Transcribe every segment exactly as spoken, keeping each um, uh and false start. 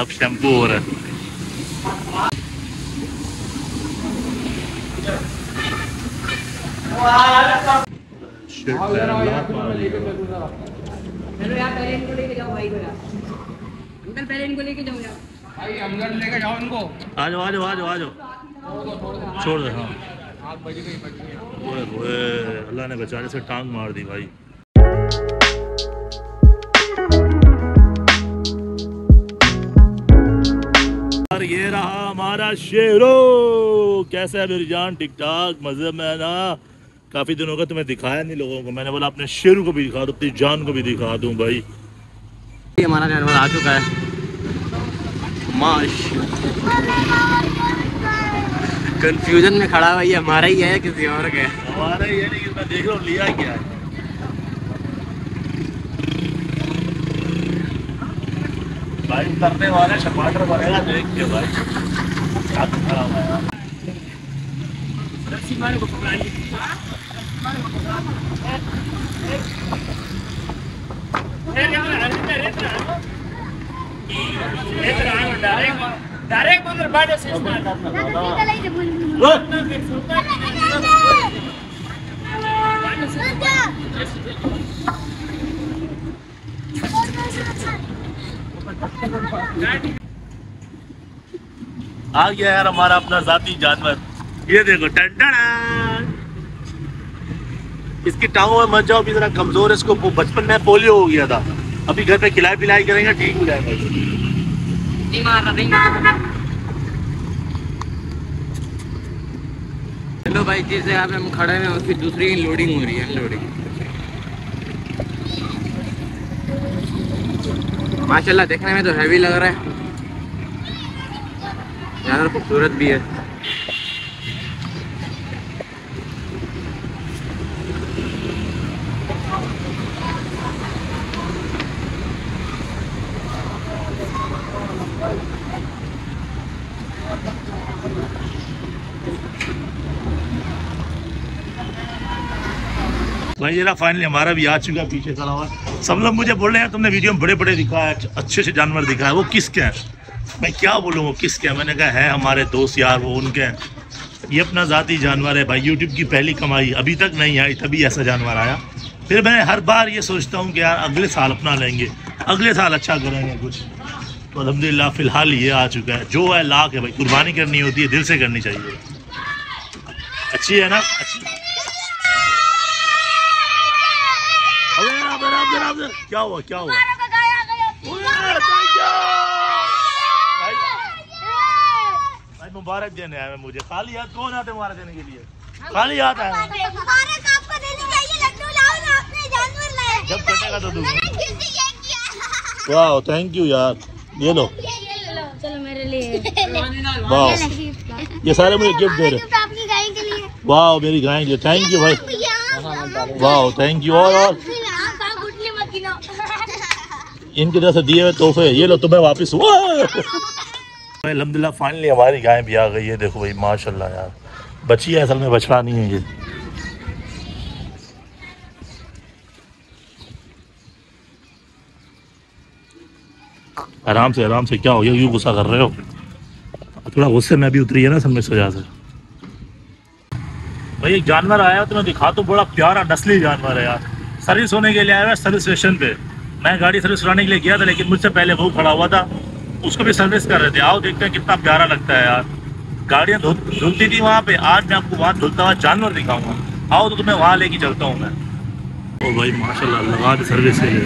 Abstamboren. पहले इनको लेके जाओ यार भाई, हम घर लेके जाओ इनको। आ जाओ आ जाओ आ जाओ आ जाओ, छोड़ दो। हाँ आग बजी गई, बची है। ओए अल्लाह ने बेचारे से टांग मार दी भाई। और ये रहा हमारा शेरो। कैसा है बिरजान? ठीक ठाक, मजे में ना। काफी दिनों का तुम्हें दिखाया नहीं लोगों को, मैंने बोला अपने शेरू को भी दिखा दूँ, अपनी जान को भी दिखा दूँ भाई। हमारा जानवर आ चुका है माशाल्लाह। कंफ्यूजन में खड़ा हुआ, ये हमारा ही है किसी और का? हमारा ही है, लेकिन मैं देख लो लिया क्या है। भाई करने वाले टमाटर वगैरह देख के भाई क्या खड़ा हुआ है। आ गया यार हमारा अपना जाती जानवर। ये देखो टंडन, इसकी टांगों में मत जाओ, अभी जरा कमजोर है, इसको बचपन में पोलियो हो गया था। अभी घर पे खिलाई पिलाई करेंगे ठीक हो जाएगा। हेलो भाई जी, से यहाँ पे हम खड़े हैं, उसकी दूसरी लोडिंग हो रही है। लोडिंग माशाल्लाह देखने में तो हैवी लग रहा है, जानवर खूबसूरत भी है। भाई जरा फाइनली हमारा भी आ चुका है पीछे खड़ा हुआ। सब लोग मुझे बोल रहे हैं तुमने वीडियो में बड़े बड़े दिखाया, अच्छे से जानवर दिखाया, वो किसके हैं? मैं क्या बोलूँ वो किसके हैं? मैंने कहा है हमारे दोस्त यार, वो उनके हैं। ये अपना ज़ाती जानवर है भाई, यूट्यूब की पहली कमाई। अभी तक नहीं आई, तभी ऐसा जानवर आया। फिर मैं हर बार ये सोचता हूँ कि यार अगले साल अपना लेंगे, अगले साल अच्छा करेंगे कुछ। तो अल्हम्दुलिल्लाह फ़िलहाल ये आ चुका है। जो है लाख है भाई, कुर्बानी करनी होती है, दिल से करनी चाहिए। अच्छी है ना, अच्छी। क्या हुआ क्या हुआ? भाई भाई मुबारक देने आए मुझे, खाली हाथ कौन आते मुबारक देने के लिए? खाली हाथ आए। जब कटेगा तो दूंगा। वाह थैंक यू यार, ये लो। चलो मेरे लिए वाह, ये सारे मुझे गिफ्ट दे रहे। वाह मेरी गाय के लिए थैंक यू भाई, वाह थैंक यू। और इनकी तरफ से दिए हुए तोहफे, ये लो तुम्हें वापस। भाई अल्हम्दुलिल्लाह फाइनली हमारी गाय भी आ गई है। देखो भाई माशाल्लाह यार, बची है, असल में बछड़ा नहीं है ये। आराम से आराम से, क्या हो गया, यूँ गुस्सा कर रहे हो? थोड़ा गुस्से में भी उतरी है ना सब में, इस वजह से। भाई एक जानवर आया तुम्हें दिखा तो, बड़ा प्यारा नस्ली जानवर है यार। सर्विस होने के लिए आया है, सर्विस स्टेशन पे। मैं गाड़ी सर्विस कराने के लिए गया था, लेकिन मुझसे पहले वो खड़ा हुआ था, उसको भी सर्विस कर रहे थे। आओ देखते हैं कितना प्यारा लगता है यार। गाड़ियाँ धुलती थी वहाँ पे, आज मैं आपको वहाँ धुलता हुआ जानवर दिखाऊंगा। आओ तो तुम्हें वहाँ लेके चलता हूँ मैं। ओ भाई माशाल्लाह लगा दे सर्विस के लिए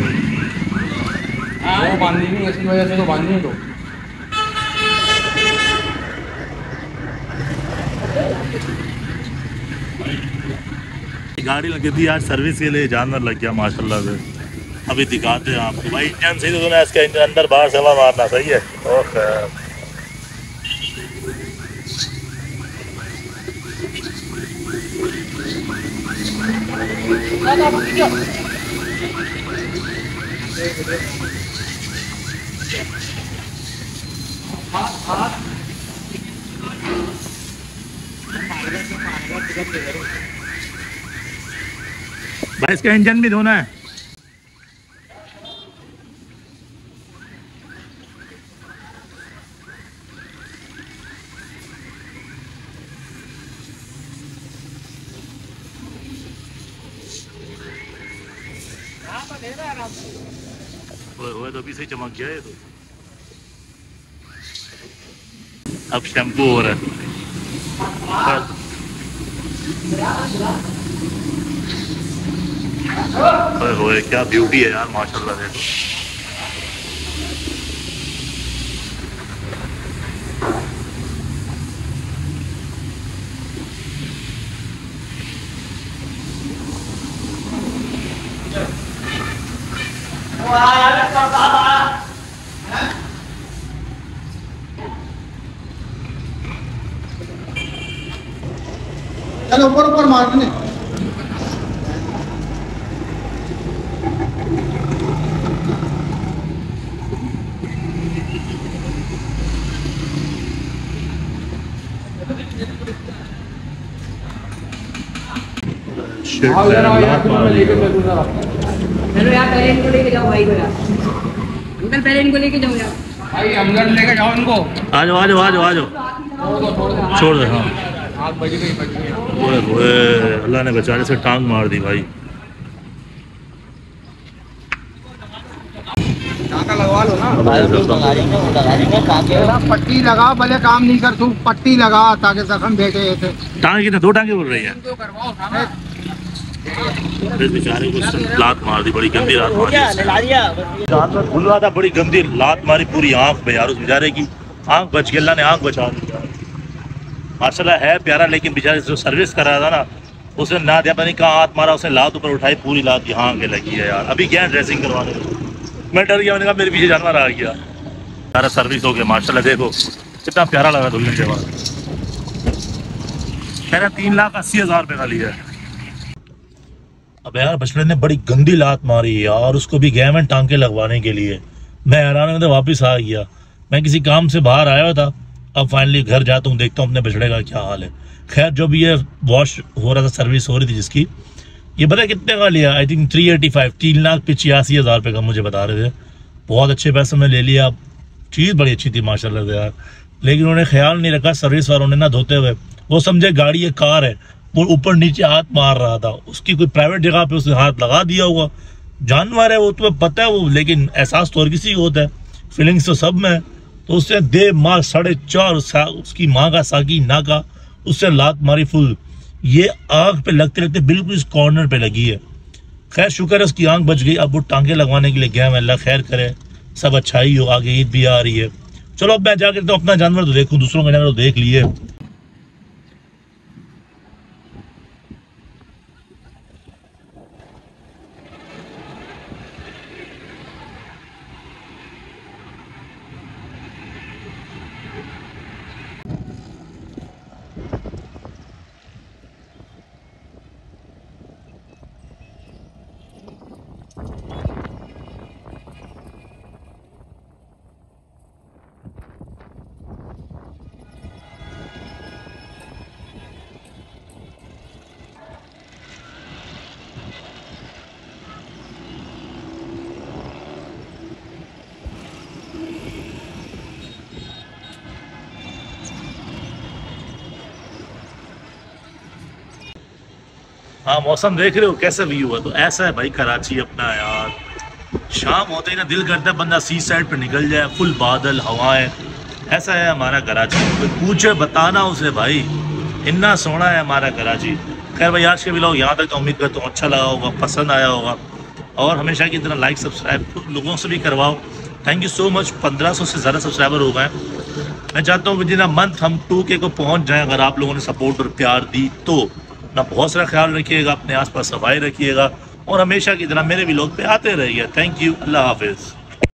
गाड़ी लगी थी, आज सर्विस के लिए जानवर लग गया माशाल्लाह से। अभी दिखाते हैं आपको भाई। इंजन सही तो सुना इसके, अंदर बाहर सेवा मारना सही है। ओके भाई, इसका इंजन भी धोना है। वो तो अभी से चमक गया है, तो अब शैम्पू हो रहा है। ओए क्या ब्यूटी है यार, माशाल्लाह देखो। चलो ऊपर ऊपर मारने चलो यार, पहले इनको लेके जाओ भाई को यार, अंकल पहले इनको लेके जाओ यार भाई, अंदर लेके जाओ इनको। आ जाओ आ जाओ आ जाओ आ जाओ, छोड़ दो। हाँ आग बजी गई, बची है। ओए अल्लाह ने बेचारे से टांग मार दी भाई। टांका लगवा लो ना भाई, पट्टी लगा, भले काम नहीं कर तू, पट्टी लगा ताकि जख्म बैठे थे। टांग कितने, दो टांगे बोल रही है। बेचारे को लात मार दी, बड़ी गंदी लात मार दी। रात में खुल रहा था, बड़ी गंदी लात मारी पूरी आंख में यार उस बेचारे की। आंख बच गया, अल्लाह ने आंख बचा दी माशाल्लाह। है प्यारा, लेकिन बेचारे जो सर्विस कर रहा था ना, उसने ना दिया, पता नहीं कहाँ हाथ मारा, उसने लात ऊपर उठाई, पूरी लात यहाँ आगे लगी है यार। अभी गया ड्रेसिंग करवाने, मैं डर गया, मैंने कहा मेरे पीछे जानवर आ गया। प्यारा सर्विस हो गया माशाल्लाह, देखो कितना प्यारा लगा दुल्हन के बाद। मेरा तीन लाख अस्सी हज़ार रुपये का लिया है। अब यार बछड़े ने बड़ी गंदी लात मारी यार, उसको भी गया मैं टांके लगवाने के लिए। मैं हैरान होकर वापस आ गया, मैं किसी काम से बाहर आया हुआ था। अब फाइनली घर जाता हूँ, देखता हूँ अपने बछड़े का क्या हाल है। खैर जो भी ये वॉश हो रहा था, सर्विस हो रही थी जिसकी, ये पता कितने का लिया, I think three eighty five तीन लाख पिचासी हज़ार रुपये का मुझे बता रहे थे। बहुत अच्छे पैसे में ले लिया, चीज़ बड़ी अच्छी थी माशाल्लाह से यार। लेकिन उन्होंने ख्याल नहीं रखा सर्विस वालों ने ना, धोते हुए वो समझे गाड़ी ये कार है, वो ऊपर नीचे हाथ मार रहा था। उसकी कोई प्राइवेट जगह पे उसने हाथ लगा दिया होगा। जानवर है वो, तुम्हें पता है वो, लेकिन एहसास तो और किसी को होता है, फीलिंग्स तो सब में है। तो उसने दे मार साढ़े चार, उसकी माँ का साकी नाका, उससे लात मारी फुल, ये आंख पे लगते लगते बिल्कुल इस कॉर्नर पे लगी है। खैर शुक्र है उसकी आंख बच गई। अब वो टांके लगवाने के लिए गया, मैं अल्लाह खैर करे, सब अच्छा ही हो। आगे ईद भी आ रही है, चलो अब मैं जाकर तो अपना जानवर तो देखूँ, दूसरों का जानवर तो देख लिए। हाँ मौसम देख रहे हो कैसा व्यू हुआ, तो ऐसा है भाई कराची अपना यार। शाम होते ही ना दिल करता है बंदा सी साइड पे निकल जाए, फुल बादल हवाएं, ऐसा है हमारा कराची। तो पूछे बताना उसे भाई, इतना सोना है हमारा कराची। खैर भाई आज के भी लोग यहाँ तक, तो उम्मीद करता हूँ अच्छा लगा होगा, पसंद आया होगा, और हमेशा की तरह लाइक सब्सक्राइब लोगों से भी करवाओ। थैंक यू सो मच, पंद्रह सौ से ज़्यादा सब्सक्राइबर हो गए। मैं चाहता हूँ जितना मंथ हम टू के को पहुँच जाएँ, अगर आप लोगों ने सपोर्ट और प्यार दी तो। अपना बहुत सारा ख्याल रखिएगा, अपने आसपास सफाई रखिएगा, और हमेशा की तरह मेरे व्लॉग पे आते रहिए। थैंक यू, अल्लाह हाफिज़।